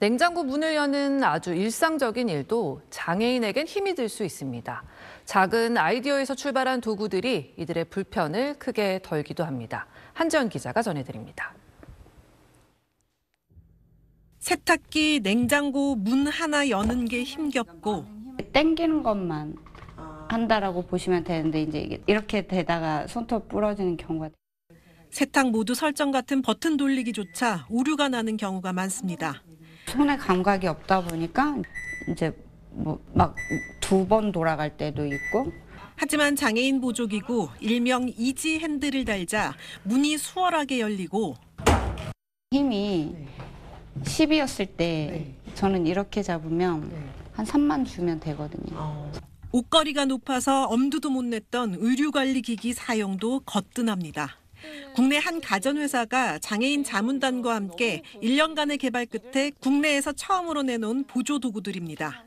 냉장고 문을 여는 아주 일상적인 일도 장애인에겐 힘이 될 수 있습니다. 작은 아이디어에서 출발한 도구들이 이들의 불편을 크게 덜기도 합니다. 한지연 기자가 전해드립니다. 세탁기, 냉장고 문 하나 여는 게 힘겹고 땡기는 것만 한다라고 보시면 되는데 이제 이렇게 되다가 손톱 부러지는 경우가 세탁 모드 설정 같은 버튼 돌리기조차 오류가 나는 경우가 많습니다. 손에 감각이 없다 보니까 이제 막 두 번 돌아갈 때도 있고. 하지만 장애인 보조기구 일명 이지 핸들을 달자 문이 수월하게 열리고 힘이 10이었을 때 저는 이렇게 잡으면 한 3만 주면 되거든요. 옷걸이가 높아서 엄두도 못 냈던 의류관리기기 사용도 거뜬합니다. 국내 한 가전회사가 장애인 자문단과 함께 1년간의 개발 끝에 국내에서 처음으로 내놓은 보조도구들입니다.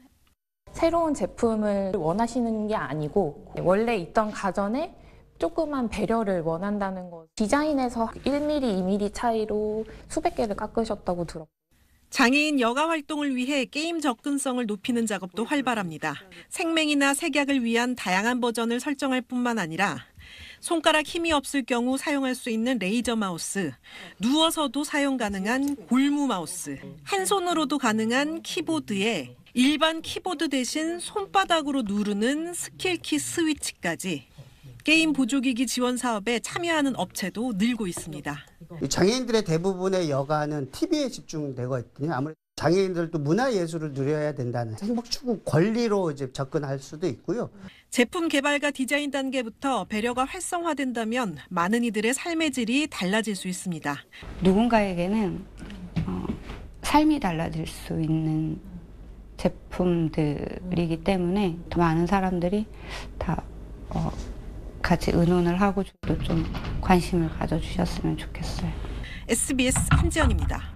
새로운 제품을 원하시는 게 아니고 원래 있던 가전에 조그만 배려를 원한다는 것. 디자인에서 1mm, 2mm 차이로 수백 개를 깎으셨다고 들었고. 장애인 여가 활동을 위해 게임 접근성을 높이는 작업도 활발합니다. 생맹이나 색약을 위한 다양한 버전을 설정할 뿐만 아니라 손가락 힘이 없을 경우 사용할 수 있는 레이저 마우스, 누워서도 사용 가능한 골무 마우스, 한 손으로도 가능한 키보드에 일반 키보드 대신 손바닥으로 누르는 스킬키 스위치까지 게임 보조기기 지원 사업에 참여하는 업체도 늘고 있습니다. 장애인들의 대부분의 여가는 TV에 집중되거든요. 아무래도 장애인들도 문화예술을 누려야 된다는 행복 추구 권리로 이제 접근할 수도 있고요. 제품 개발과 디자인 단계부터 배려가 활성화된다면 많은 이들의 삶의 질이 달라질 수 있습니다. 누군가에게는 삶이 달라질 수 있는 제품들이기 때문에 더 많은 사람들이 다 같이 의논을 하고 좀 관심을 가져주셨으면 좋겠어요. SBS 한지연입니다.